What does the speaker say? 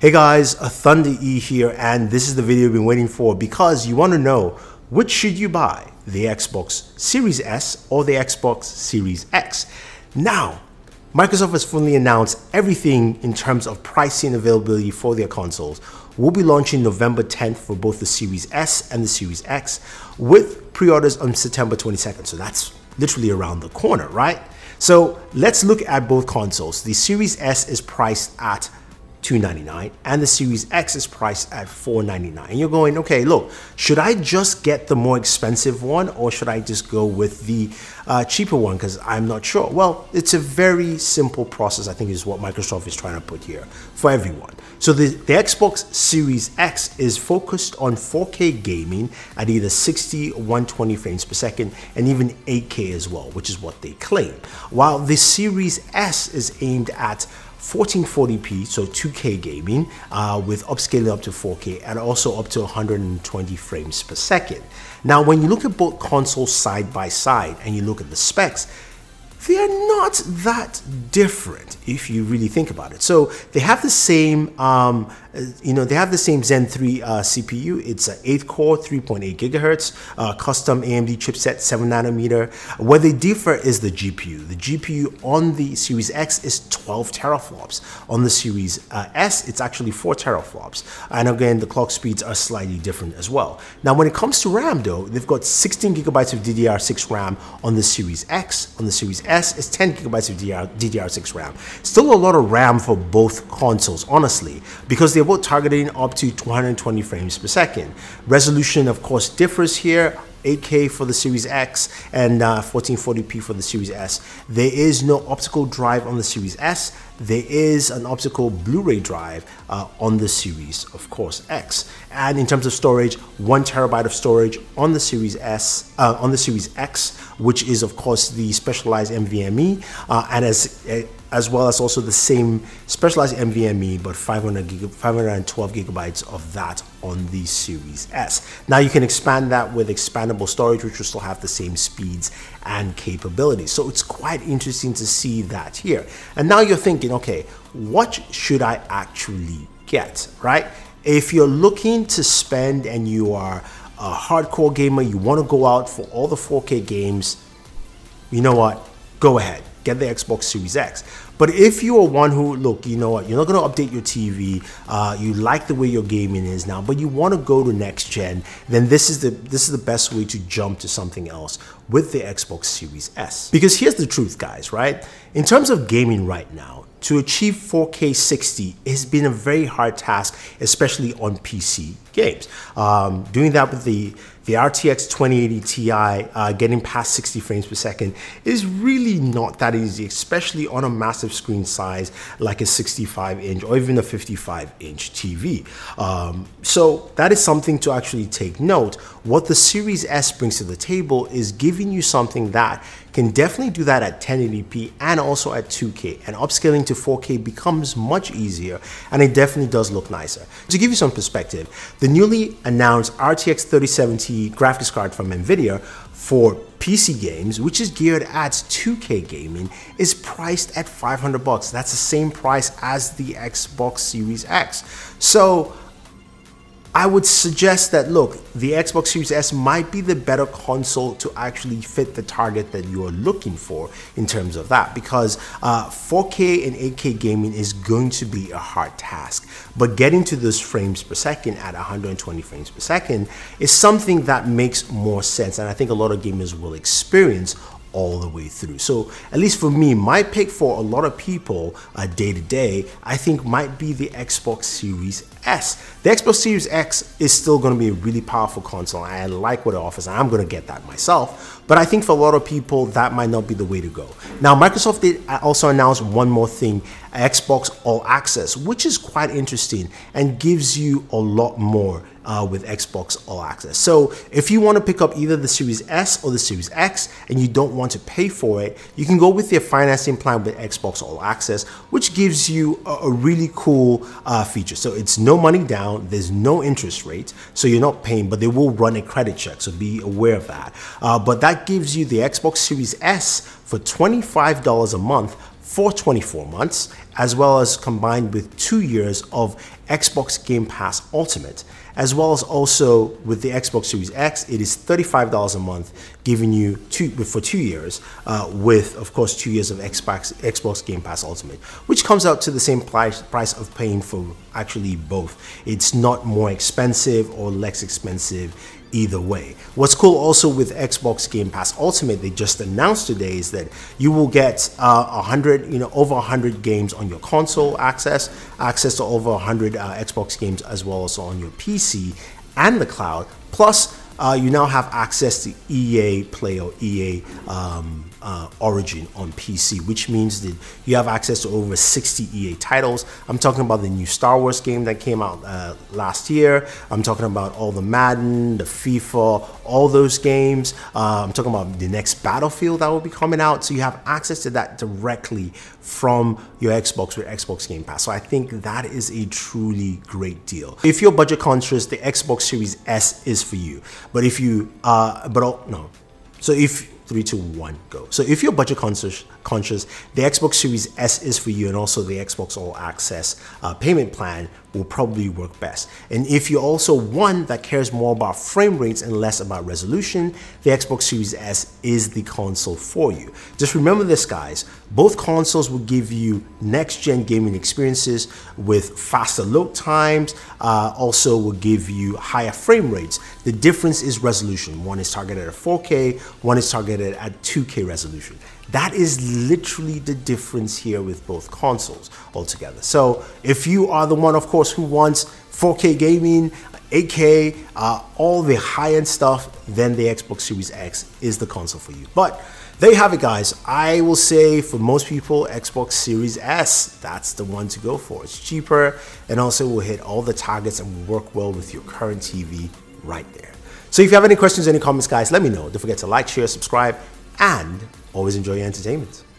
Hey guys, A Thunder E here, and this is the video you've been waiting for because you want to know which should you buy, the Xbox Series S or the Xbox Series X. Now, Microsoft has finally announced everything in terms of pricing and availability for their consoles. We'll be launching November 10th for both the Series S and the Series X with pre-orders on September 22nd. So that's literally around the corner, right? So let's look at both consoles. The Series S is priced at $299 and the Series X is priced at $499. And you're going, okay, look, should I just get the more expensive one or should I just go with the cheaper one because I'm not sure? Well, it's a very simple process, I think, is what Microsoft is trying to put here for everyone. So the Xbox Series X is focused on 4K gaming at either 60 or 120 frames per second and even 8K as well, which is what they claim. While the Series S is aimed at 1440p, so 2K gaming with upscaling up to 4K and also up to 120 frames per second. Now, when you look at both consoles side by side and you look at the specs, they are not that different if you really think about it. So they have the same, Zen 3 CPU. It's an 8-core, 3.8 gigahertz, custom AMD chipset, 7 nanometer. Where they differ is the GPU. The GPU on the Series X is 12 teraflops. On the Series S, it's actually 4 teraflops. And again, the clock speeds are slightly different as well. Now, when it comes to RAM, though, they've got 16 gigabytes of DDR6 RAM on the Series X. On the Series S is 10 gigabytes of DDR6 RAM. Still a lot of RAM for both consoles, honestly, because they're both targeting up to 220 frames per second. Resolution, of course, differs here. 8K for the Series X and 1440p for the Series S. There is no optical drive on the Series S. There is an optical Blu-ray drive on the Series, of course, X. And in terms of storage, 1 terabyte of storage on the Series S, on the Series X, which is, of course, the specialized NVMe, and as well as also the same specialized NVMe, but 512 gigabytes of that on the Series S. Now you can expand that with expandable storage, which will still have the same speeds and capabilities. So it's quite interesting to see that here. And now you're thinking, okay, what should I actually get, right? If you're looking to spend and you are a hardcore gamer, you want to go out for all the 4K games, you know what, go ahead. Get the Xbox Series X. But if you are one who, look, you know what, you're not going to update your TV, you like the way your gaming is now, but you want to go to next gen, then this is the best way to jump to something else with the Xbox Series S. Because here's the truth, guys, right? In terms of gaming right now, to achieve 4K 60 has been a very hard task, especially on PC games. Doing that with the RTX 2080 Ti, getting past 60 frames per second is really not that easy, especially on a massive screen size like a 65-inch or even a 55-inch TV. So that is something to actually take note. What the Series S brings to the table is giving you something that can definitely do that at 1080p and also at 2K, and upscaling to 4K becomes much easier, and it definitely does look nicer. To give you some perspective, the newly announced RTX 3070 graphics card from Nvidia for PC games, which is geared at 2K gaming, is priced at $500. That's the same price as the Xbox Series X. So I would suggest that, look, the Xbox Series S might be the better console to actually fit the target that you're looking for in terms of that, because 4K and 8K gaming is going to be a hard task. But getting to those frames per second at 120 frames per second is something that makes more sense, and I think a lot of gamers will experience all the way through. So at least for me, my pick for a lot of people day to day, I think might be the Xbox Series S. The Xbox Series X is still going to be a really powerful console. I like what it offers, and I'm going to get that myself. But I think for a lot of people, that might not be the way to go. Now, Microsoft did also announce one more thing, Xbox All Access, which is quite interesting and gives you a lot more with Xbox All Access. So if you want to pick up either the Series S or the Series X and you don't want to pay for it, you can go with their financing plan with Xbox All Access, which gives you a really cool feature. So it's no money down, there's no interest rate, so you're not paying, but they will run a credit check, so be aware of that. But that gives you the Xbox Series S for $25 a month for 24 months, as well as combined with 2 years of Xbox Game Pass Ultimate, as well as also with the Xbox Series X, it is $35 a month, giving you for two years, with of course 2 years of Xbox Game Pass Ultimate, which comes out to the same price of paying for actually both. It's not more expensive or less expensive either way. What's cool also with Xbox Game Pass Ultimate, they just announced today, is that you will get over 100 games on your console, access to over 100 Xbox games, as well as on your PC and the cloud. Plus, you now have access to EA Play or EA Origin on PC, which means that you have access to over 60 EA titles. I'm talking about the new Star Wars game that came out last year. I'm talking about all the Madden, the FIFA, all those games. I'm talking about the next Battlefield that will be coming out. So you have access to that directly from your Xbox with Xbox Game Pass. So I think that is a truly great deal. If you're budget conscious, the Xbox Series S is for you. But if you, if you're budget conscious, the Xbox Series S is for you, and also the Xbox All Access payment plan will probably work best. And if you're also one that cares more about frame rates and less about resolution, the Xbox Series S is the console for you. Just remember this, guys, both consoles will give you next-gen gaming experiences with faster load times, also will give you higher frame rates. The difference is resolution. One is targeted at 4K, one is targeted at 2K resolution. That is literally the difference here with both consoles altogether. So if you are the one, of course, who wants 4K gaming, 8K, all the high-end stuff, then the Xbox Series X is the console for you. But there you have it, guys. I will say for most people, Xbox Series S, that's the one to go for. It's cheaper and also will hit all the targets and will work well with your current TV right there. So if you have any questions, any comments, guys, let me know. Don't forget to like, share, subscribe, and always enjoy your entertainment.